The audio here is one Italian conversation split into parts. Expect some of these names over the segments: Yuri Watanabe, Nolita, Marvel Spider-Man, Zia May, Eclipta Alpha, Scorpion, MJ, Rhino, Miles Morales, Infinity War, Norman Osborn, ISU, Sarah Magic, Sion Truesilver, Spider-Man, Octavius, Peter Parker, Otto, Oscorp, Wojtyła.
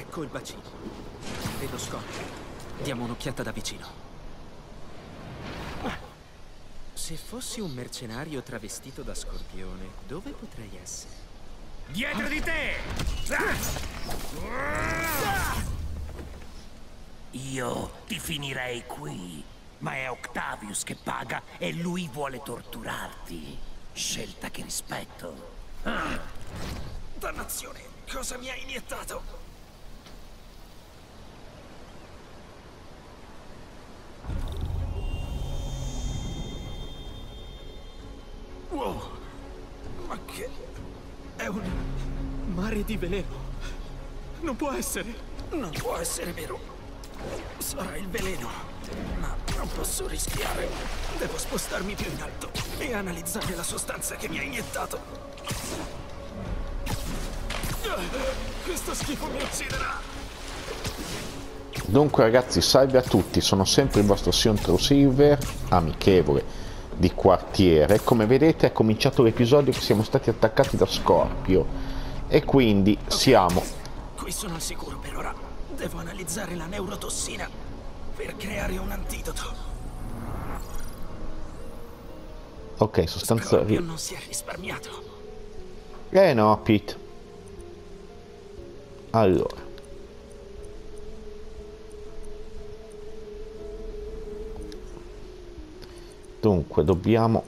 Ecco il bacino. E lo Scorpion. Diamo un'occhiata da vicino. Se fossi un mercenario travestito da scorpione, dove potrei essere? Dietro di te! Io ti finirei qui, ma è Octavius che paga e lui vuole torturarti. Scelta che rispetto. Dannazione, cosa mi ha iniettato? Wow, ma che... è un mare di veleno. Non può essere. Non può essere vero. Sarà il veleno. Ma non posso rischiare. Devo spostarmi più in alto e analizzare la sostanza che mi ha iniettato. Questo schifo mi ucciderà. Dunque ragazzi, salve a tutti. Sono sempre il vostro Sion Truesilver, amichevole di quartiere. Come vedete è cominciato l'episodio che siamo stati attaccati da Scorpio e quindi okay, siamo qui. Sono al sicuro per ora. Devo analizzare la neurotossina per creare un antidoto. Ok, sostanzialmente non si è risparmiato. No, Pete. Allora, dunque dobbiamo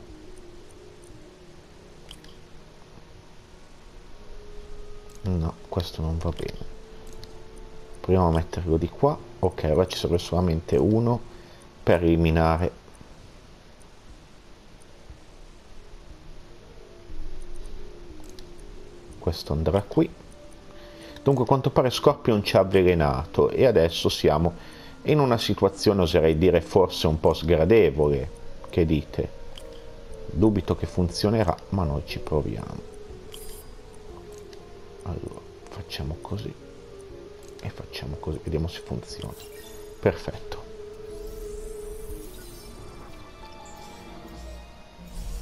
no, questo non va bene. Proviamo a metterlo di qua. Ok, ora ci serve solamente uno per eliminare questo. Andrà qui. Dunque a quanto pare Scorpion ci ha avvelenato e adesso siamo in una situazione, oserei dire, forse un po' sgradevole. Che dite? Dubito che funzionerà, ma noi ci proviamo. Allora, facciamo così e facciamo così, vediamo se funziona. Perfetto.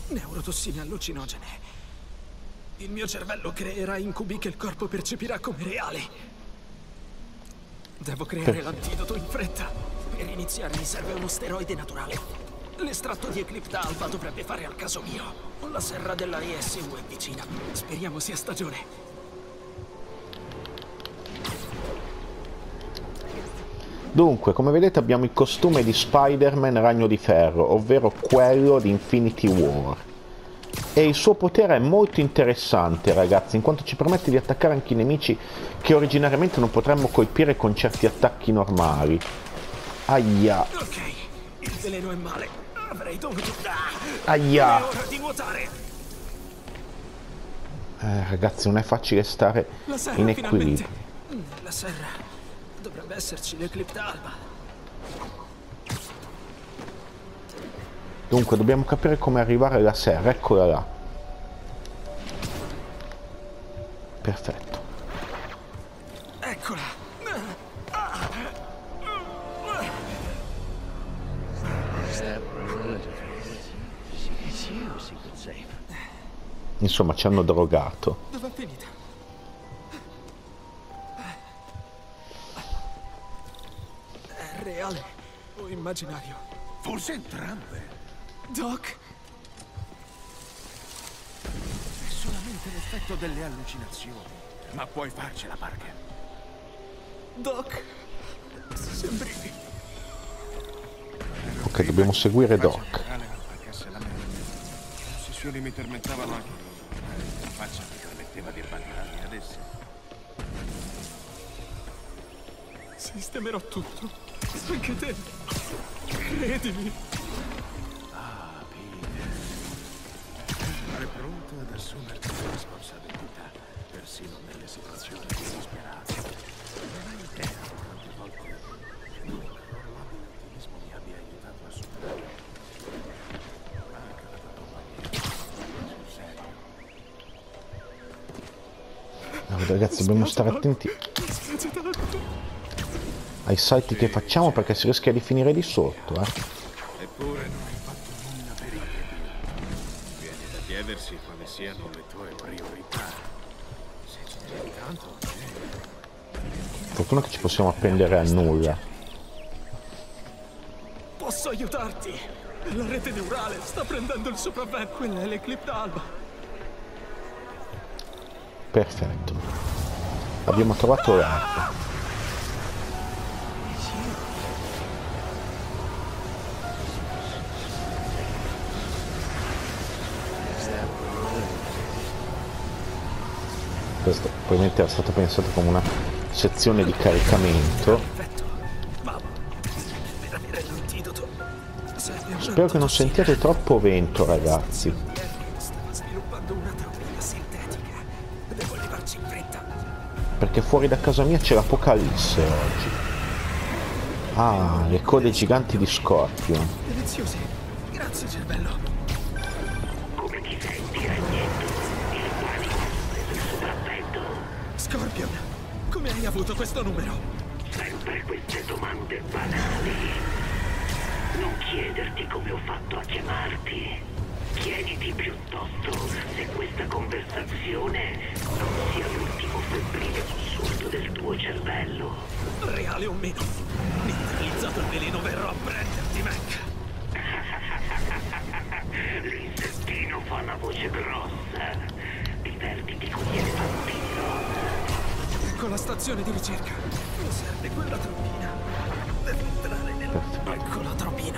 Neurotossine allucinogene. Il mio cervello creerà incubi che il corpo percepirà come reali. Devo creare l'antidoto in fretta. Per iniziare mi serve uno steroide naturale. L'estratto di Eclipta Alpha dovrebbe fare al caso mio. La serra della ISU è vicina. Speriamo sia stagione. Dunque, come vedete abbiamo il costume di Spider-Man Ragno di Ferro, ovvero quello di Infinity War. E il suo potere è molto interessante, ragazzi, in quanto ci permette di attaccare anche i nemici che originariamente non potremmo colpire con certi attacchi normali. Aia. Ok, il veleno è male. Avrei dovuto... Aia! È ora di nuotare. Ragazzi, non è facile stare in equilibrio. La serra dovrebbe esserci l'Eclipta Alpha. Dunque, dobbiamo capire come arrivare alla serra. Eccola là. Perfetto. Eccola. Insomma, ci hanno drogato. Dov'è finita? È reale o immaginario? Forse entrambe. Doc? È solamente l'effetto delle allucinazioni. Ma puoi farcela, Parker. Doc? Sembri... Ok, dobbiamo seguire Doc. Mi tormentavano anche la faccia che permetteva di abbandonarmi adesso. Sistemerò tutto, anche te, credimi. Ah, Peter, sarei pronto ad assumerti la responsabilità, persino nelle situazioni più disperate. Non hai idea quante volte il loro abilitismo mi abbia aiutato a superare. Ragazzi, dobbiamo stare attenti ai salti che facciamo perché si rischia di finire di sotto. Eppure non hai fatto nulla per il mio. Viene da chiedersi quali siano le tue priorità. Se c'è tanto. fortuna che ci possiamo appendere a nulla. Posso aiutarti? La rete neurale sta prendendo il sopravvento. Quella è l'Eclipta Alpha. Perfetto. Abbiamo trovato l'arco. Questo probabilmente era stato pensato come una sezione di caricamento. Spero che non sentiate troppo vento, ragazzi. Perché fuori da casa mia c'è l'apocalisse oggi. Ah, le code giganti di Scorpion. Deliziose. Grazie, cervello. Come ti senti a niente? Scorpion, come hai avuto questo numero? Sempre queste domande banali. Non chiederti come ho fatto a chiamarti. Chiediti piuttosto se questa conversazione non sia l'ultimo febbrile sussulto del tuo cervello. Reale o meno, neutralizzato il veleno verrò a prenderti, Mac. L'insettino fa la voce grossa. Divertiti con il vampiro. Con la stazione di ricerca mi serve quella trombina. Devo entrare nella... Ecco la trombina.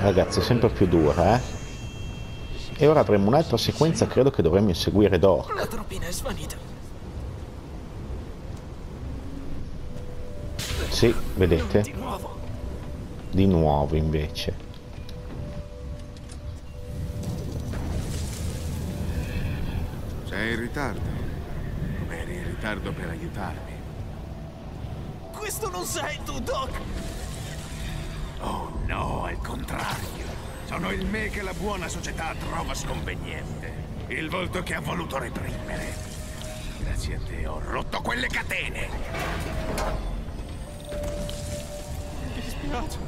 Ragazzi, è sempre più dura, eh? E ora avremo un'altra sequenza, credo che dovremmo inseguire Doc. La trombina è svanita. Sì, vedete? Di nuovo invece. Sei in ritardo. Tardo per aiutarmi. Questo non sei tu, Doc! Oh no, al contrario. Sono il me che la buona società trova sconveniente. Il volto che ha voluto reprimere. Grazie a te ho rotto quelle catene. Mi dispiace.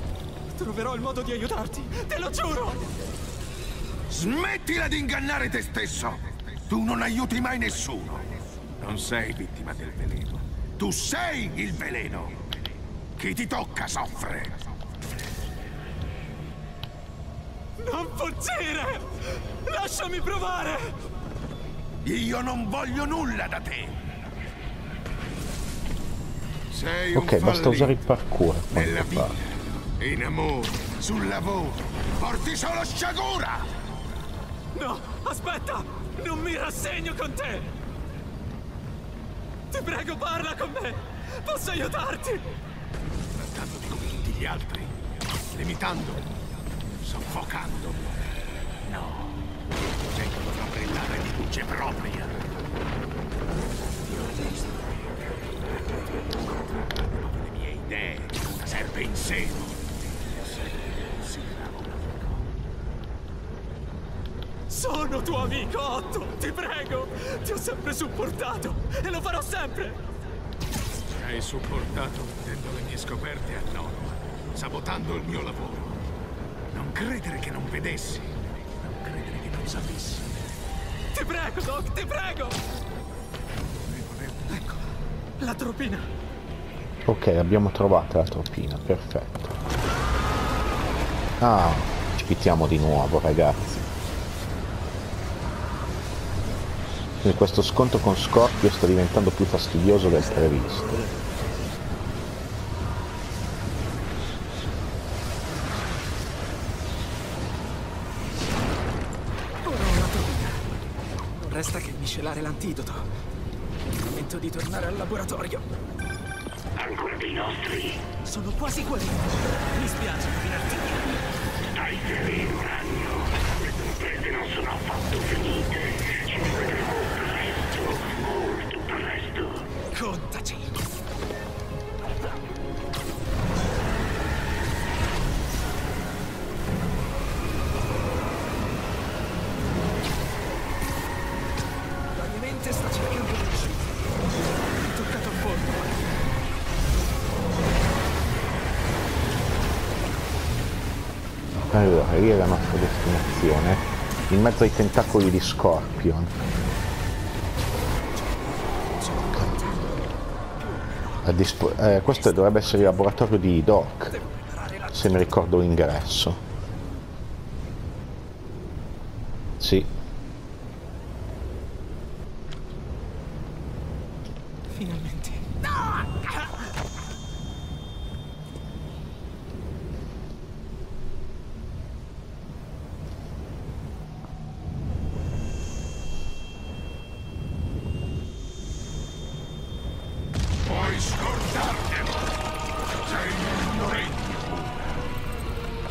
Troverò il modo di aiutarti, te lo giuro! Smettila di ingannare te stesso! Tu non aiuti mai nessuno. Non sei vittima del veleno. Tu sei il veleno. Chi ti tocca soffre. Non fuggire! Lasciami provare! Io non voglio nulla da te. Sei un fallito. Basta usare il parkour. Nella vita, in amore, sul lavoro. Porti solo sciagura! No, aspetta! Non mi rassegno con te! Ti prego, parla con me! Posso aiutarti? Trattandoti come tutti gli altri, limitandoli, soffocandoli. No, cerco di brillare di luce propria. Le mie idee, una serpe in seno. Sono tuo amico, Otto, ti prego! Ti ho sempre supportato e lo farò sempre! Hai supportato mettendo le mie scoperte a norma, sabotando il mio lavoro. Non credere che non vedessi, non credere che non sapessi. Ti prego, Doc, ti prego! Ecco, la tropina. Ok, abbiamo trovato la tropina, perfetto. Ah, ci pittiamo di nuovo, ragazzi. Quindi questo scontro con Scorpio sta diventando più fastidioso del previsto. Ora ho la trovina. Non resta che miscelare l'antidoto. È il momento di tornare al laboratorio. Ancora dei nostri? Sono quasi guarito. Mi spiace rovinarti. Stai sereno, Ragno. Le sorprese non sono affatto finite. Ci vedremo. Contaci! La mia mente sta cercando di uscire. Mi è toccato a fondo. Allora, lì è la nostra destinazione. In mezzo ai tentacoli di Scorpion. Questo dovrebbe essere il laboratorio di Doc, se mi ricordo l'ingresso. Sì. Finalmente.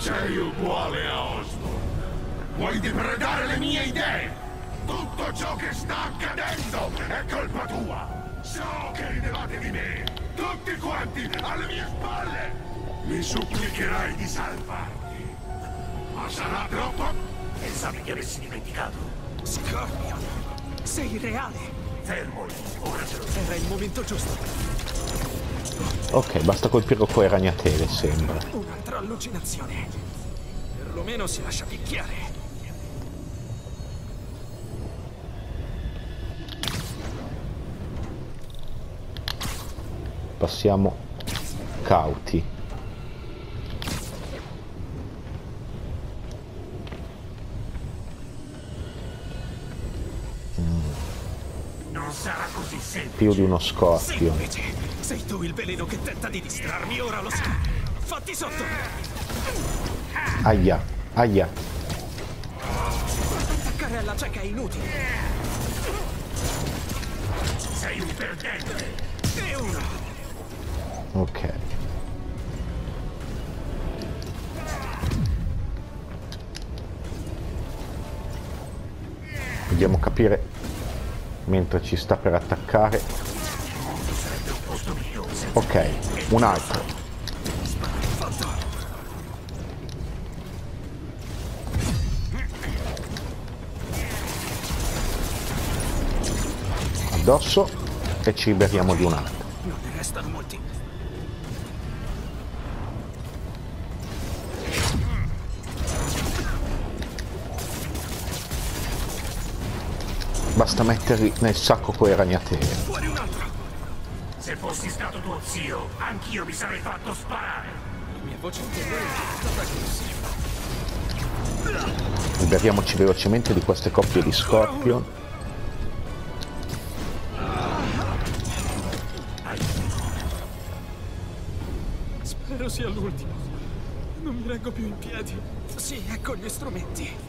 Sei uguale a Osborn. Vuoi depredare le mie idee? Tutto ciò che sta accadendo è colpa tua. So che ridevate di me, tutti quanti alle mie spalle. Mi supplicherai di salvarti, ma sarà troppo. Pensavi che avessi dimenticato? Scorpion, sei irreale. Fermo, ora ce lo so. Era il momento giusto. Ok, basta colpirlo con le ragnatele, sembra. Un'altra allucinazione. Perlomeno si lascia picchiare. Passiamo cauti. Non sarà così semplice. Più di uno Scorpion. Sei tu il veleno che tenta di distrarmi, ora lo so. Fatti sotto! Aia, aia. Attaccare alla cieca è inutile. Sei un perdente. E uno. Ok. Vogliamo capire mentre ci sta per attaccare. Ok, un altro. Addosso e ci liberiamo di un altro. Non ne restano molti. Basta metterli nel sacco con le ragnatele. Se fossi stato tuo zio, anch'io mi sarei fatto sparare. La mia voce interiore è stata aggressiva. Liberiamoci velocemente di queste coppie di Scorpion. Spero sia l'ultimo. Non mi reggo più in piedi. Sì, ecco gli strumenti.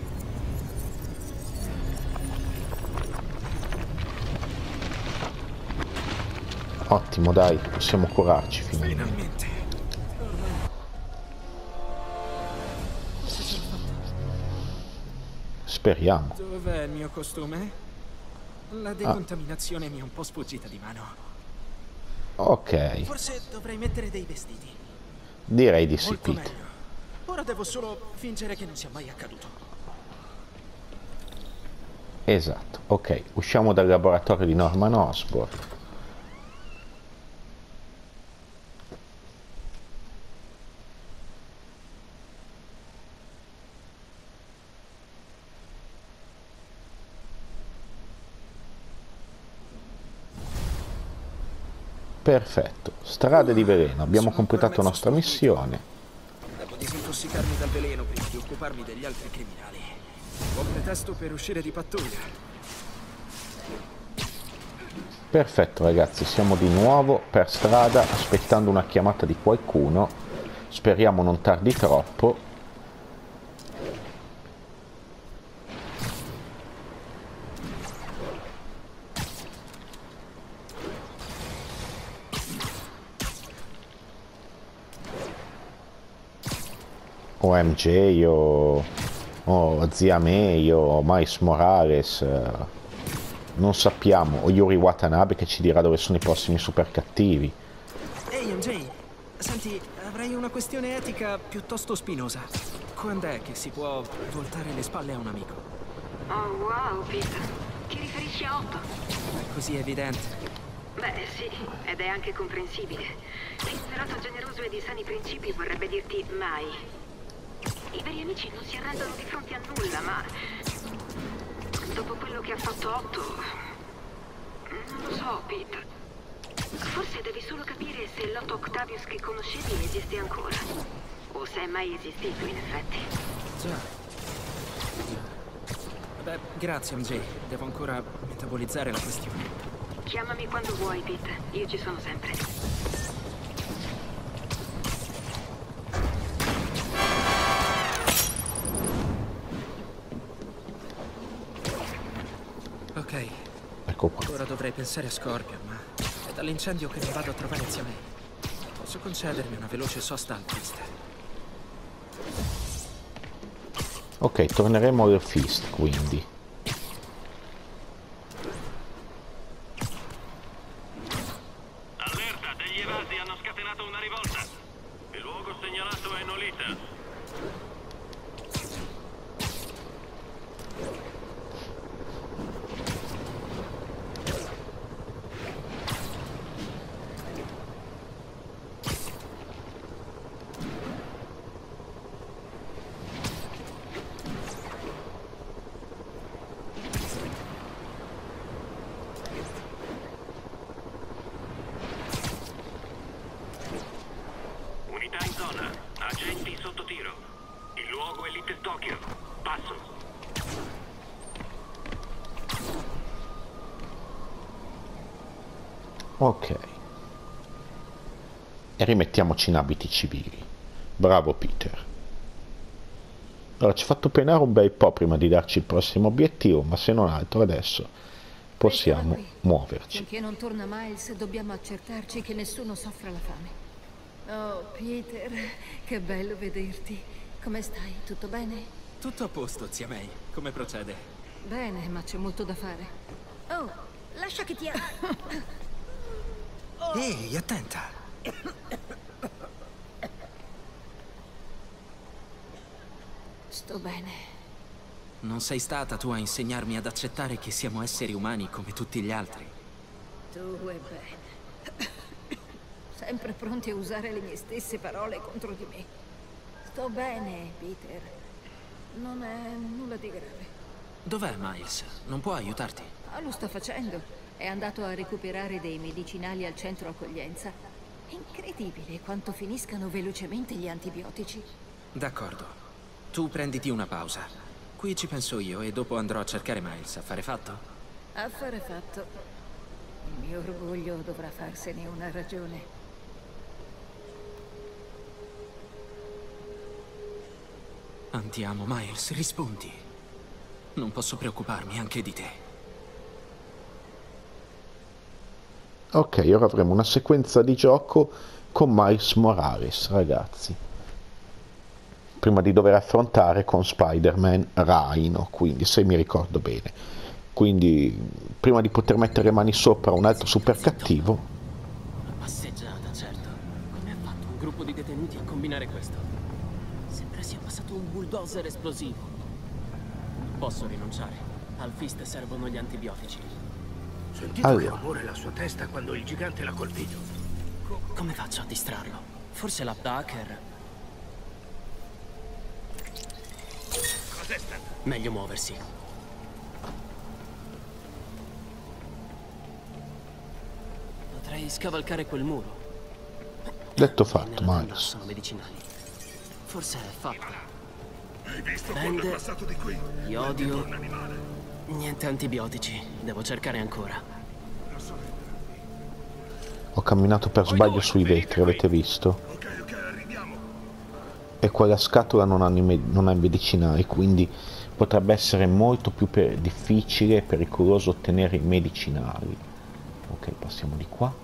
Ottimo, dai, possiamo curarci finalmente. Speriamo. Dov'è il mio costume? La decontaminazione mi è un po' sfuggita di mano. Ok. Forse dovrei mettere dei vestiti. Direi di sì, Pete. Ora devo solo fingere che non sia mai accaduto. Esatto, ok. Usciamo dal laboratorio di Norman Osborn. Perfetto, strade di veleno, abbiamo completato la nostra missione. Devo disintossicarmi dal veleno prima di occuparmi degli altri criminali. Buon pretesto per uscire di pattuglia. Perfetto ragazzi, siamo di nuovo per strada aspettando una chiamata di qualcuno. Speriamo non tardi troppo. O MJ o Zia May o Miles Morales, non sappiamo, o Yuri Watanabe che ci dirà dove sono i prossimi super cattivi. Ehi MJ, senti, avrei una questione etica piuttosto spinosa. Quando è che si può voltare le spalle a un amico? Oh wow Peter, ti riferisci a Otto? È così evidente. Beh sì, ed è anche comprensibile. Pensato generoso e di sani principi vorrebbe dirti mai. I veri amici non si arrendono di fronte a nulla, ma dopo quello che ha fatto Otto, non lo so, Pete. Forse devi solo capire se l'Otto Octavius che conoscevi esiste ancora. O se è mai esistito, in effetti. Già. Vabbè, grazie, MJ. Devo ancora metabolizzare la questione. Chiamami quando vuoi, Pete. Io ci sono sempre. Ok, ecco qua. Ora dovrei pensare a Scorpion, ma è dall'incendio che mi vado a trovare Zia May. Posso concedermi una veloce sosta al Fist? Ok, torneremo al Fist, quindi. Allerta, degli evasi hanno scatenato una rivolta. Il luogo segnalato è Nolita. Ok, e rimettiamoci in abiti civili. Bravo Peter. Allora, ci ha fatto penare un bel po' prima di darci il prossimo obiettivo, ma se non altro adesso possiamo muoverci. Finché non torna Miles, dobbiamo accertarci che nessuno soffra la fame. Oh Peter, che bello vederti. Come stai? Tutto bene? Tutto a posto, Zia May. Come procede? Bene, ma c'è molto da fare. Oh, lascia che ti aiuti. Ehi, attenta! Sto bene. Non sei stata tu a insegnarmi ad accettare che siamo esseri umani come tutti gli altri. Tu e bene. Sempre pronti a usare le mie stesse parole contro di me. Sto bene, Peter. Non è nulla di grave. Dov'è Miles? Non può aiutarti? Ah, lo sta facendo. È andato a recuperare dei medicinali al centro accoglienza. È incredibile quanto finiscano velocemente gli antibiotici. D'accordo. Tu prenditi una pausa. Qui ci penso io e dopo andrò a cercare Miles. Affare fatto? Affare fatto. Il mio orgoglio dovrà farsene una ragione. Andiamo, Miles, rispondi. Non posso preoccuparmi anche di te. Ok, ora avremo una sequenza di gioco con Miles Morales, ragazzi. Prima di dover affrontare con Spider-Man Rhino, quindi, se mi ricordo bene. Quindi, prima di poter mettere le mani sopra un altro super cattivo. Una passeggiata, certo. Come ha fatto un gruppo di detenuti a combinare questo? Sembra sia passato un bulldozer esplosivo. Non posso rinunciare. Al Fist servono gli antibiotici. Sentite allora. Che rumore la sua testa quando il gigante l'ha colpito. Come faccio a distrarlo? Forse la Parker. Cos'è stato? Meglio muoversi. Potrei scavalcare quel muro. Detto fatto, Miles. Sono medicinali. Forse è fatta. Hai visto quello passato di qui? Gli odio. Niente antibiotici, devo cercare ancora. Ho camminato per sbaglio sui vetri, avete visto? Ok, arriviamo. E quella scatola non ha medicinali, quindi potrebbe essere molto più difficile e pericoloso ottenere i medicinali. Ok, passiamo di qua.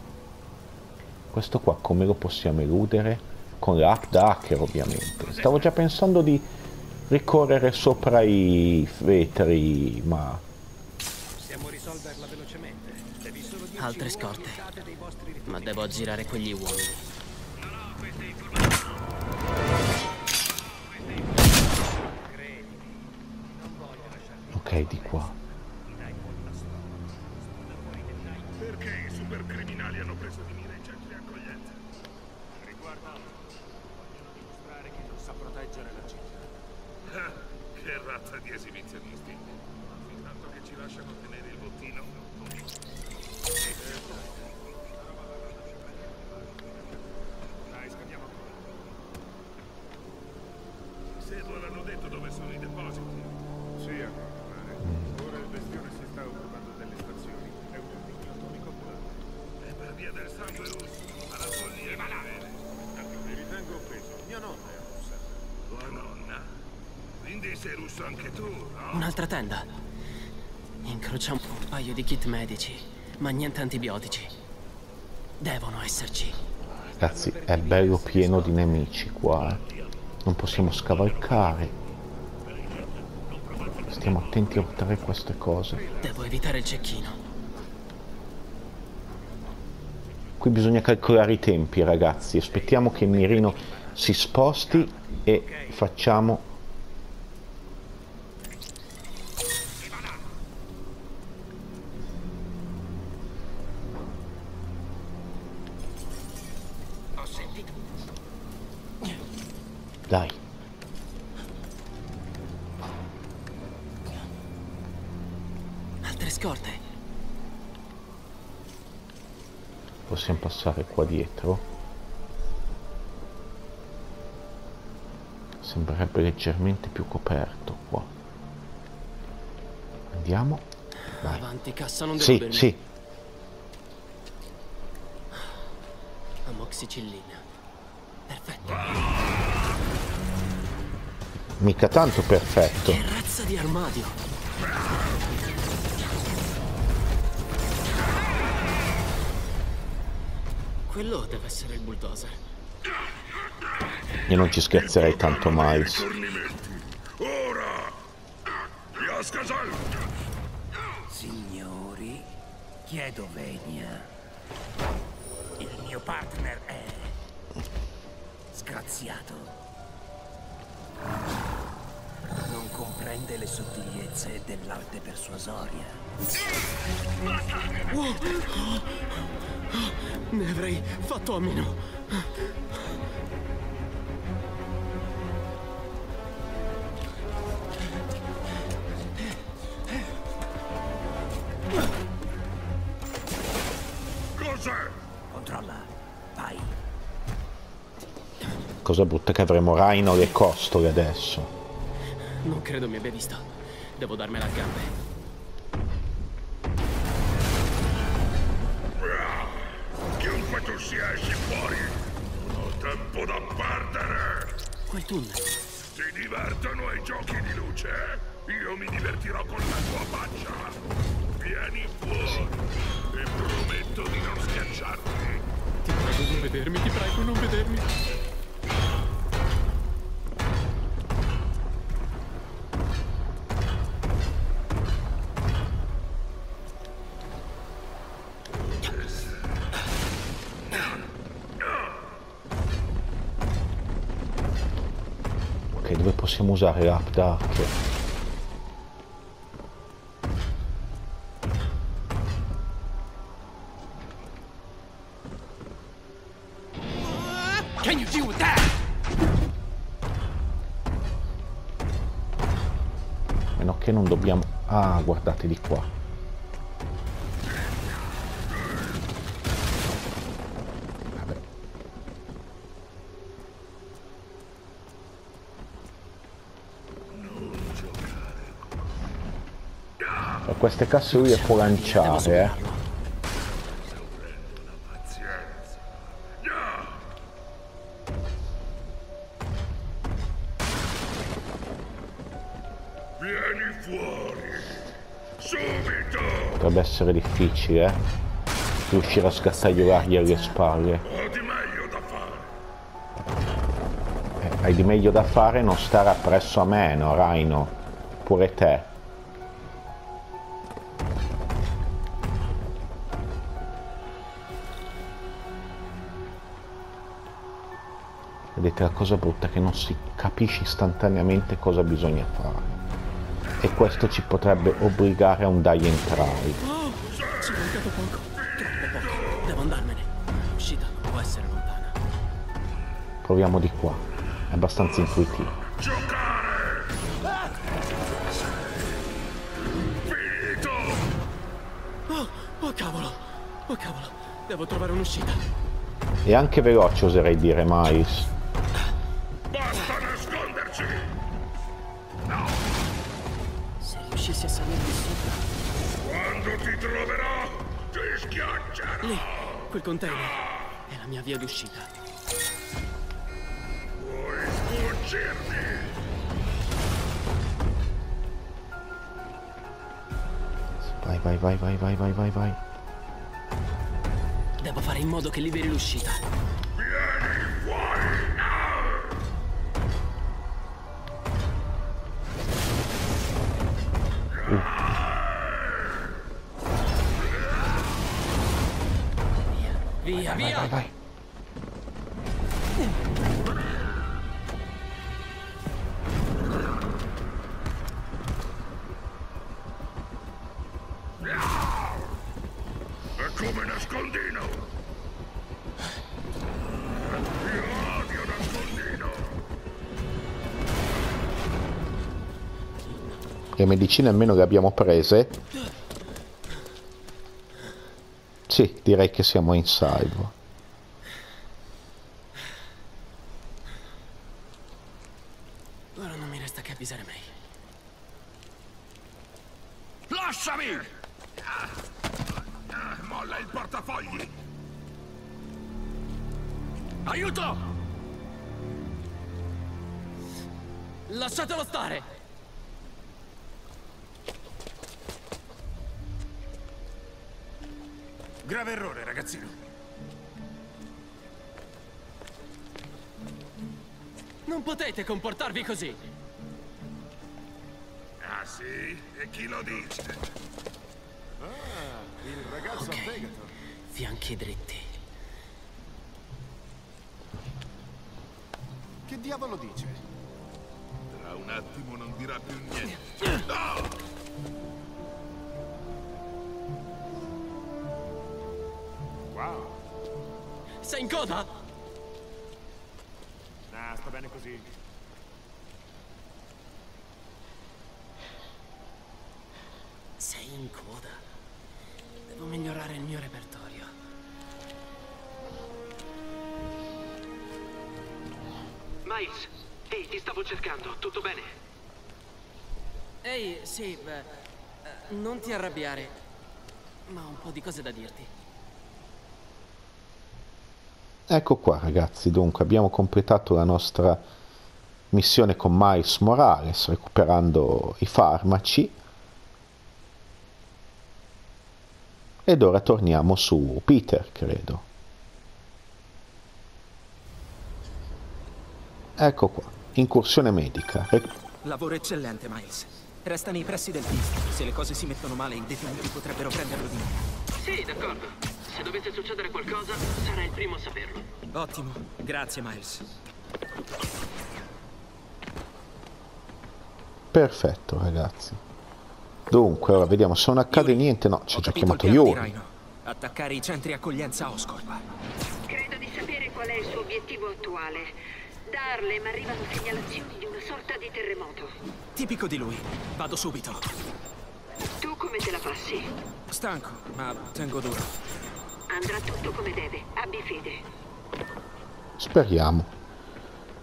Questo qua come lo possiamo eludere? Con l'app da hacker, ovviamente. Stavo già pensando di ricorrere sopra i vetri, ma possiamo risolverla velocemente. Devi solo dire altre scorte, ma devo aggirare quegli uomini. No, queste informazioni. Ok, di qua. Perché i supercriminali hanno preso di mira i centri di accoglienza? Riguarda, vogliono dimostrare che non sa proteggere la città. Che razza di esibizionisti. Fin tanto che ci lasciano tenere il bottino. via del sangue russo, alla follia di Malare. Mi ritengo offeso, mia nonna è russa. Tua nonna? Quindi sei russo anche tu, no? Un'altra tenda. Incrociamo un paio di kit medici, ma niente antibiotici. Devono esserci. Ragazzi, è bello pieno di nemici qua. Non possiamo scavalcare. Stiamo attenti a buttare queste cose. Devo evitare il cecchino. Qui bisogna calcolare i tempi, ragazzi. Aspettiamo che il mirino si sposti e facciamo... Dai. Altre scorte. Possiamo passare qua dietro. Sembrerebbe leggermente più coperto qua. Andiamo. Dai. Avanti, cassa, non devo bene. Sì. Amoxicillina. Perfetto. Mica tanto perfetto. Che razza di armadio. Quello deve essere il bulldozer. Io non ci scherzerei tanto, Miles. Ora! Signori, chiedo venia. Il mio partner è... sgraziato. Non comprende le sottigliezze dell'arte persuasoria. Oh. Ne avrei fatto a meno. Cos'è? Controlla, vai. Cosa brutta che avremo Rhino alle costole adesso. Non credo mi abbia visto. Devo darmela a gambe. Si esce fuori, non ho tempo da perdere. Quel tunnel. Si divertono ai giochi di luce. Io mi divertirò con la tua faccia. Vieni fuori e prometto di non schiacciarti. Ti prego non vedermi, ti prego non vedermi. Possiamo usare l'app d'arco. Can you deal with that? Meno che non dobbiamo... Ah, guardate di qua. Queste casse lui le può lanciare, Vieni fuori subito. Potrebbe essere difficile, riuscire a scattagliolargli alle spalle. Ho di meglio da fare. Hai di meglio da fare, non stare appresso a me, no, Rhino? Pure te. Vedete, la cosa brutta è che non si capisce istantaneamente cosa bisogna fare. E questo ci potrebbe obbligare a un dai entrai. Ci è mancato poco. Troppo poco. Devo andarmene. L'uscita può essere lontana. Proviamo di qua. È abbastanza intuitivo. Giocare! Finito! Oh, cavolo! Oh, cavolo! Devo trovare un'uscita. E anche veloce, oserei dire, Miles. Quando ti troverò, ti schiaccerò! Quel container è la mia via d'uscita. Vuoi sconcermi? Vai, vai, vai, vai, vai, vai, vai, vai. Devo fare in modo che liberi l'uscita. Vieni fuori now! Via, via, vai, via! Vai, vai, vai. Le medicine almeno le abbiamo prese. Sì, direi che siamo in salvo. Ora non mi resta che avvisare May. Lasciami! Molla il portafogli! Aiuto! Lasciatelo stare! Grave errore, ragazzino. Non potete comportarvi così. Ah, sì? E chi lo dice? Ah, il ragazzo a fegato. Fianchi dritti. Che diavolo dice? Tra un attimo non dirà più niente. No! Wow. Sei in coda? Nah, sta bene così. Sei in coda? Devo migliorare il mio repertorio. Miles, ehi, ti stavo cercando, tutto bene? Ehi, sì, beh, non ti arrabbiare, ma ho un po' di cose da dirti. Ecco qua ragazzi, dunque abbiamo completato la nostra missione con Miles Morales recuperando i farmaci ed ora torniamo su Peter, credo. Ecco qua, incursione medica. Lavoro eccellente Miles, resta nei pressi del pista, se le cose si mettono male i detenuti potrebbero prenderlo di mano. Sì, d'accordo. Se dovesse succedere qualcosa, sarà il primo a saperlo. Ottimo, grazie Miles. Perfetto ragazzi. Dunque, ora vediamo se non accade niente. No, ci ha già chiamato Yuri. Attaccare i centri accoglienza Oscorp. Credo di sapere qual è il suo obiettivo attuale. Da Harlem arrivano segnalazioni di una sorta di terremoto. Tipico di lui, vado subito. Tu come te la passi? Stanco, ma tengo duro. Andrà tutto come deve, abbi fede. Speriamo.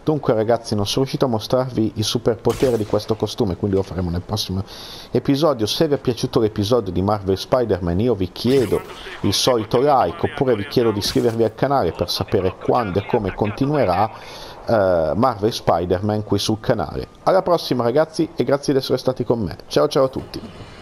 Dunque ragazzi, non sono riuscito a mostrarvi il superpotere di questo costume, quindi lo faremo nel prossimo episodio. Se vi è piaciuto l'episodio di Marvel Spider-Man io vi chiedo il solito like, oppure vi chiedo di iscrivervi al canale per sapere quando e come continuerà Marvel Spider-Man qui sul canale. Alla prossima ragazzi e grazie di essere stati con me. Ciao ciao a tutti.